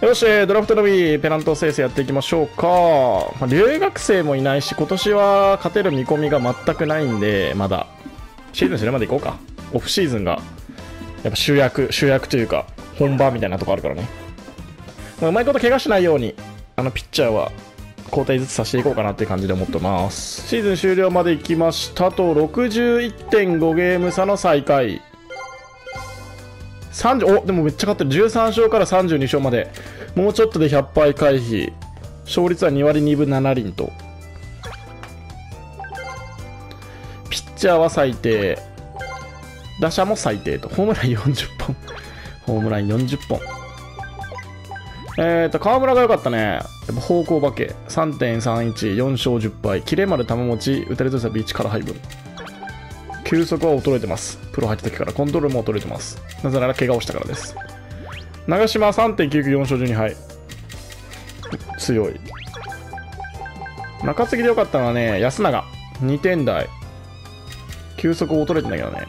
よし、ドラフトロビーペナント生成やっていきましょうか。まあ、留学生もいないし、今年は勝てる見込みが全くないんで、まだシーズンするまで行こうか。オフシーズンがやっぱ主役というか本番みたいなとこあるからね。まあ、うまいこと怪我しないようにピッチャーは交代ずつさせていこうかなっていう感じで思ってます。シーズン終了まで行きましたと 61.5 ゲーム差の最下位30、おでもめっちゃ勝ってる。13勝から32勝までもうちょっとで100敗回避、勝率は2割2分7厘と、ピッチャーは最低、打者も最低と、ホームラン40本、ホームラン40本。河村が良かったね。やっぱ方向化け 3.314 勝10敗、切れ丸球持ち、打たれとしたビーチから配分、球速は衰えてます。プロ入った時からコントロールも衰えてます。なぜなら怪我をしたからです。長嶋 3.994 勝12敗、強い。中継ぎで良かったのはね、安永2点台、球速衰えてんだけどね。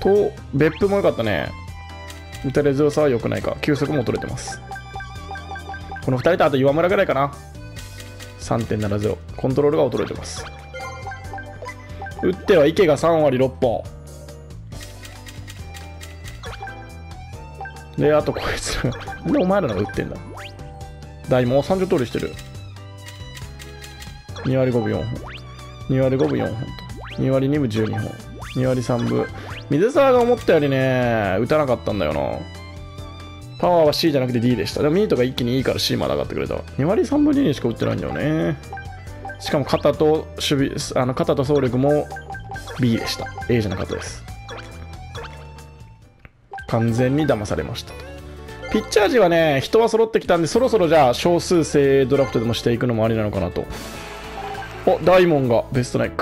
と別府も良かったね。打たれ強さは良くないか、球速も衰えてます。この2人とあと岩村ぐらいかな。 3.70、 コントロールが衰えてます。打っては池が3割6本で、あとこいつなんでお前らのが打ってんだ。大も30盗塁してる。2割5分4本、2割5分4本と、2割2分12本、2割3分。水沢が思ったよりね打たなかったんだよな。パワーは C じゃなくて D でした。でもミートが一気に E から C まで上がってくれた。2割3分2にしか打ってないんだよね。しかも肩と守備、肩と走力も B でした。A じゃなかったです。完全に騙されました。ピッチャー陣はね、人は揃ってきたんで、そろそろじゃあ少数制ドラフトでもしていくのもありなのかなと。お、大門がベストナイン、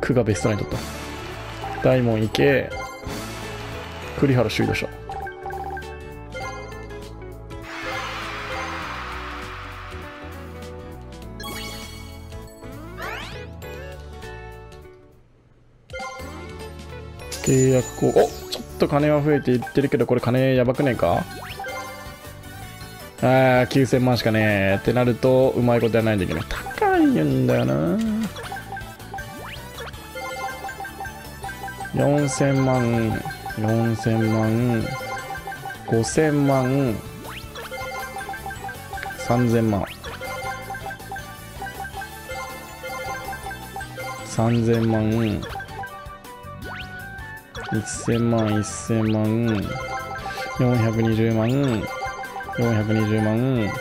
クがベストナイン取った。大門池、栗原首位打者。契約後、おちょっと金は増えていってるけど、これ金やばくねえか。9000万しかねえってなると、うまいことやらないといけない。高いんだよな。4000万、4000万、5000万、3000万、3000万、1000万、1000万、420万、420万。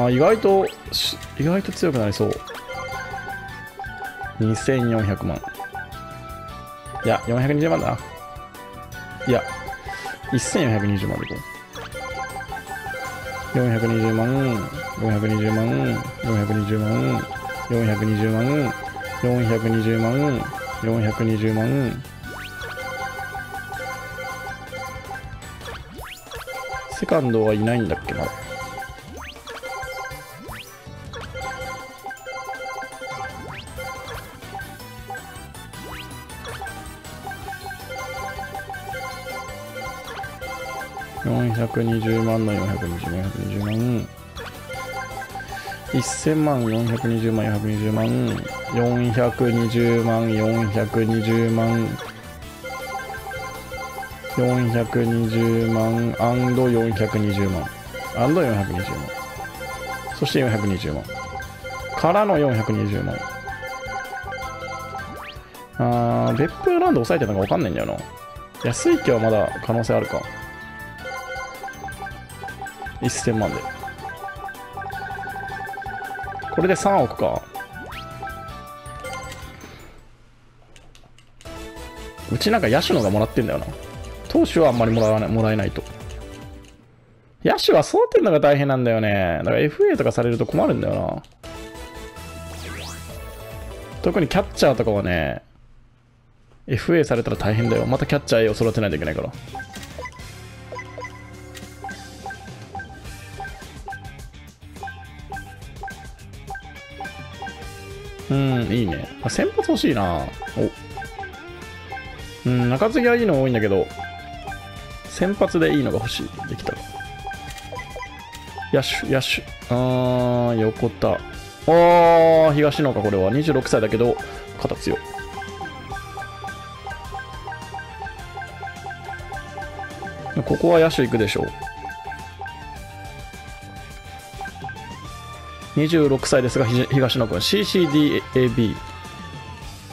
ああ、意外と強くなりそう。2400万。いや、420万だな。いや、1420万でこう。420万、420万、420万、420万、420万。420万。セカンドはいないんだっけな。420万の420万、420万、1000万、420万、420万、420万、420万、420万、420万、420万、そして420万からの420万。あー、別府ランド抑えてたのか分かんないんだよな。安い家はまだ可能性あるか。1000万でこれで3億か。うちなんか野手の方がもらってんだよな。投手はあんまりもらえないと。野手は育てるのが大変なんだよね。だから FA とかされると困るんだよな。特にキャッチャーとかはね、FA されたら大変だよ。またキャッチャー A を育てないといけないから。いいね。あ、先発欲しいな。お、中継ぎはいいの多いんだけど、先発でいいのが欲しい。できたら野手、野手、あー横田、ああ東野か。これは26歳だけど肩強い。ここは野手いくでしょう。26歳ですが東野君 CCDAB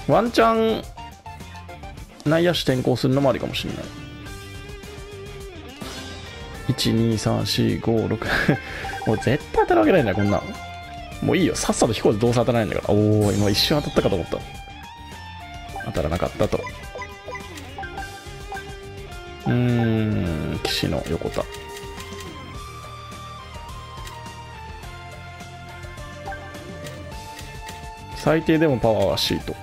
ワンチャン内野手転向するのもありかもしれない。12345 6 もう絶対当たるわけないんだよこんなん。もういいよ、さっさと飛行機どうせ当たらないんだから。おお今一瞬当たったかと思った。当たらなかったと。岸の横田、最低でもパワーはシート。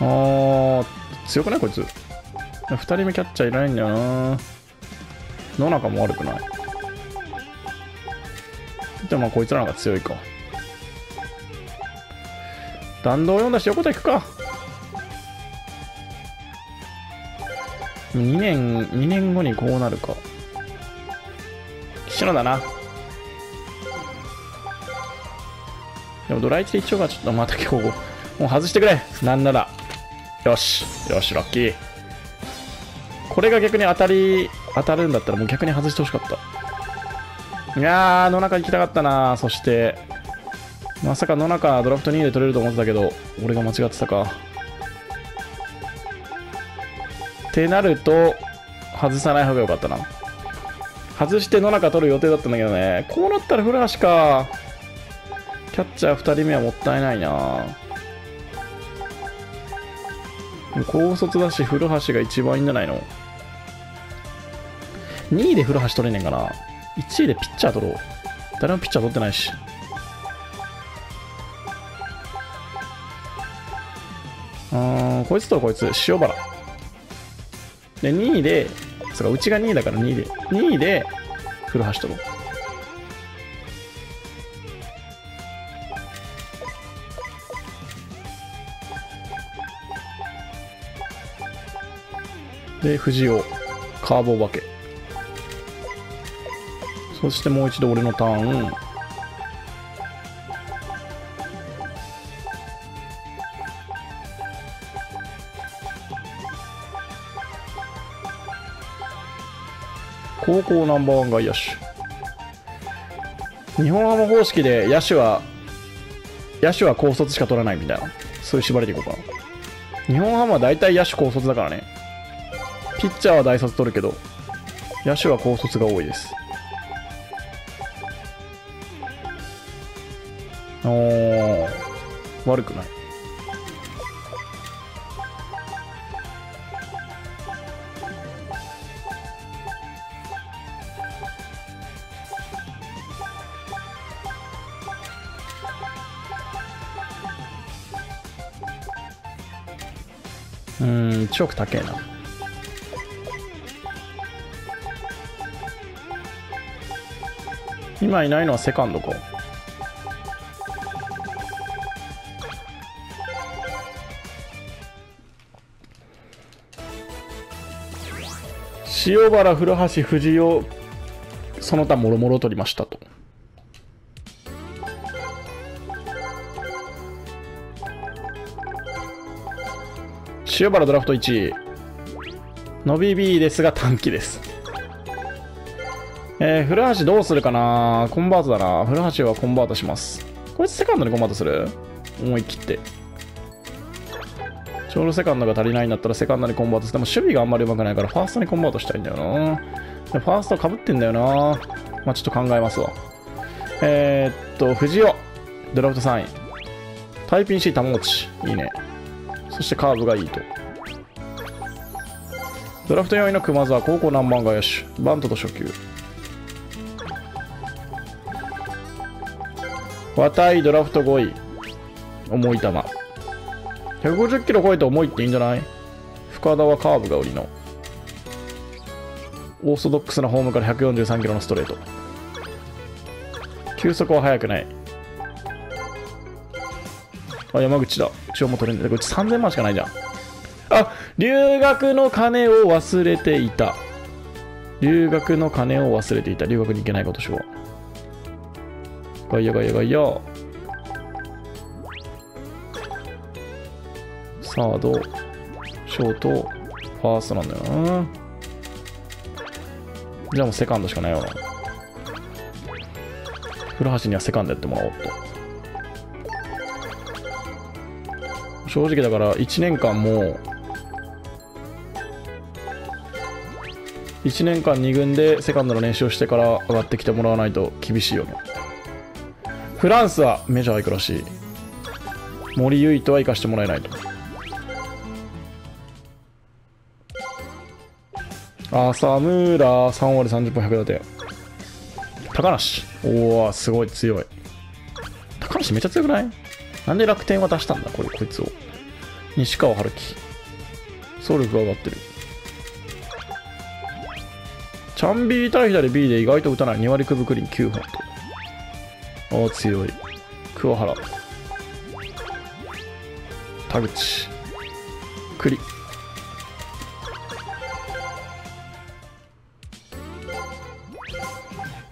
ああ強くないこいつ。2人目キャッチャーいないんだよな。野中も悪くない。でもまあこいつらの方が強いか。弾道4だし横田いくか。2年後にこうなるか。岸野だな。でもドラ1で一応がちょっとまた競合。もう外してくれ。なんなら。よし。よし、ラッキー。これが逆に当たるんだったらもう逆に外してほしかった。いやー、野中行きたかったな。そして、まさか野中ドラフト2位で取れると思ってたけど、俺が間違ってたか。ってなると外さない方が良かったな。外して野中取る予定だったんだけどね。こうなったら古橋か。キャッチャー2人目はもったいないな。高卒だし古橋が一番いいんじゃないの。2位で古橋取れねえかな。1位でピッチャー取ろう。誰もピッチャー取ってないし。こいつとこいつ塩原で2位で、そうか、うちが2位だから2位で古橋とろう。で、藤尾、カーボー化け。そしてもう一度俺のターン。高校ナンバーワン外野手。日本ハム方式で野手は高卒しか取らないみたいな、そういう縛りでいこうかな。日本ハムは大体野手高卒だからね。ピッチャーは大卒取るけど野手は高卒が多いです。おー悪くない。1億高えな。今いないのはセカンドか。塩原、古橋、藤尾、その他もろもろ取りましたと。塩原ドラフト1位、伸び B ですが短期です。古橋どうするかな。コンバートだな。古橋はコンバートします。こいつセカンドにコンバートする。思い切ってちょうどセカンドが足りないんだったらセカンドにコンバートしても守備があんまりうまくないからファーストにコンバートしたいんだよな。ファーストかぶってんだよな。まあちょっと考えますわ。藤尾ドラフト3位、タイピン C 玉持ちいいね。そしてカーブがいいと。ドラフト4位の熊沢、高校ナンバー外野手、バントと初球。綿井ドラフト5位、重い球。150キロ超えて重いっていいんじゃない。深田はカーブが売りのオーソドックスなフォームから143キロのストレート。球速は速くない。あ、山口だ。一応も取れんだ。こっち3000万しかないじゃん。あ、留学の金を忘れていた。留学の金を忘れていた。留学に行けない今年は。ガイヤガイヤガイヤ。サード、ショート、ファーストなんだよな。じゃあもうセカンドしかないよな。古橋にはセカンドやってもらおうと。正直だから1年間もう1年間2軍でセカンドの練習をしてから上がってきてもらわないと厳しいよね。フランスはメジャー行くらしい。森唯斗は行かしてもらえないと。浅村3割30分100打点。高梨、おおすごい強い。高梨めっちゃ強くない？なんで楽天は出したんだこれ、こいつを。西川春樹、走力が上がってる。チャンビー対左 B で意外と打たない。2割9分クリーン9本と。ああ強い。桑原、田口、栗。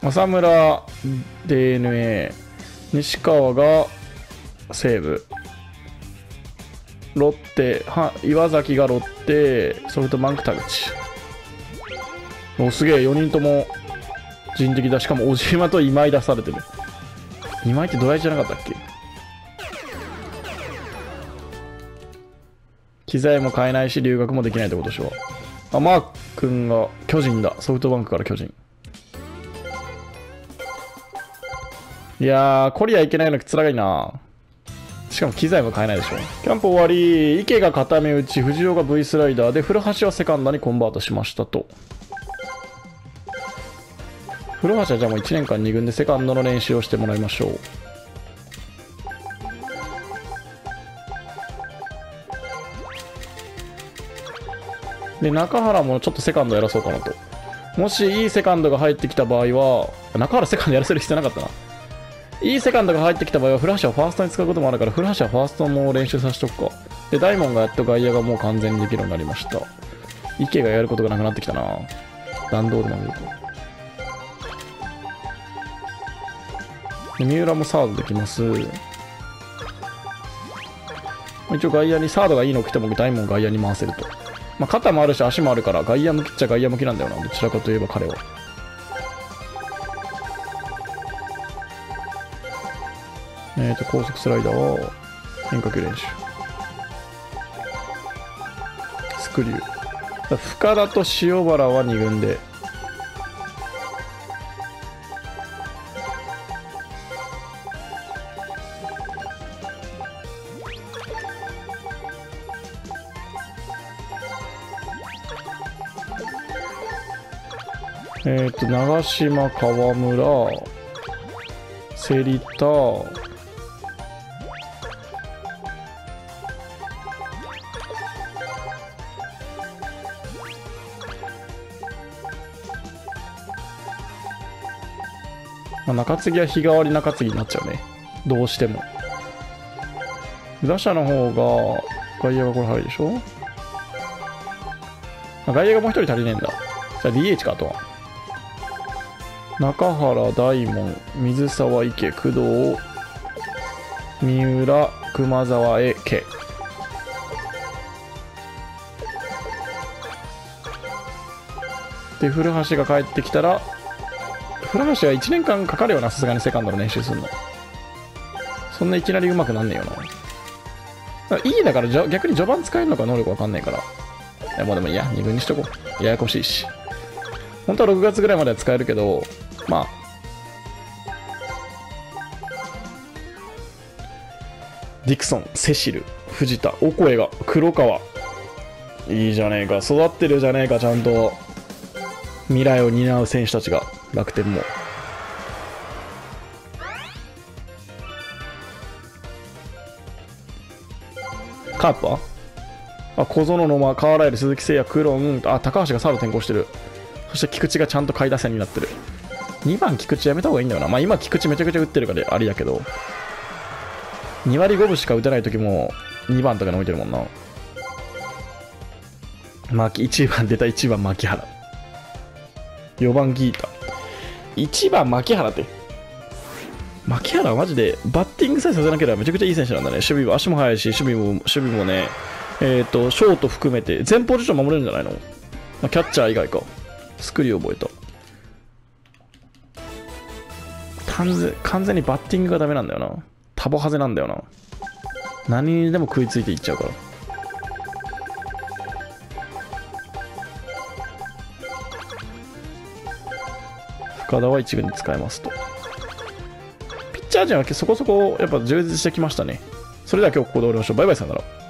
浅村 DNA、 西川が西武、ロッテは岩崎がロッテ、ソフトバンク田口。お、すげえ。4人とも人的だ。しかも小島と今井出されてる。今井ってドライじゃなかったっけ？機材も買えないし留学もできないってことでしょ。あ、マー君が巨人だ。ソフトバンクから巨人。いやー、コリア行けないのつらいな。しかも機材も買えないでしょ。キャンプ終わり、池が固め打ち、藤尾が V スライダーで、古橋はセカンドにコンバートしましたと。古橋はじゃあもう1年間2軍でセカンドの練習をしてもらいましょう。で、中原もちょっとセカンドやらそうかなと。もしいいセカンドが入ってきた場合は、中原セカンドやらせる必要なかったな。いいセカンドが入ってきた場合は、古橋はファーストに使うこともあるから、古橋はファーストも練習させとくか。で、大門がやっと外野がもう完全にできるようになりました。池がやることがなくなってきたな。弾道でも見ると。三浦もサードできます。一応外野にサードがいいのを来ても、大門外野に回せると。まあ、肩もあるし足もあるから、外野向きっちゃ外野向きなんだよな。どちらかといえば彼は。高速スライダーは変化球練習。スクリュー。深田と塩原は2軍で。長島、川村、芹田、中継ぎは日替わり中継ぎになっちゃうね、どうしても。打者の方が外野がこれ入るでしょ。外野がもう一人足りねえんだ。じゃあ DH か。あとは中原、大門、水沢、池、工藤、三浦、熊沢、へけ。で、古橋が帰ってきたら、古橋は1年間かかるよな、さすがにセカンドの練習するの。そんないきなりうまくなんねえよな。いい、だから逆に序盤使えるのか能力わかんないから。いや、もうでもいいや、2軍にしとこう。ややこしいし。本当は6月ぐらいまでは使えるけど、まあ。ディクソン、セシル、藤田、オコエが、黒川。いいじゃねえか、育ってるじゃねえか、ちゃんと。未来を担う選手たちが。楽天もカープは小園、野間、カーライル、鈴木誠也、クロン、高橋がサード転向してる。そして菊池がちゃんと下位打線になってる。2番菊池やめた方がいいんだよな。まあ今菊池めちゃくちゃ打ってるからあれだけど、2割5分しか打てない時も2番とかに置いてるもんな。1番出た、1番牧原、4番ギータ、1番牧原って、牧原はマジでバッティングさえさせなければめちゃくちゃいい選手なんだね。守備も足も速いし、守備もね、ショート含めて前方ポジション守れるんじゃないの、まあ、キャッチャー以外か。スクリュー覚えた。完全にバッティングがダメなんだよな。タボハゼなんだよな。何にでも食いついていっちゃうから。深田は1軍に使えますと。ピッチャー陣はそこそこやっぱ充実してきましたね。それでは今日ここで終わりましょう。バイバイ、さよなら。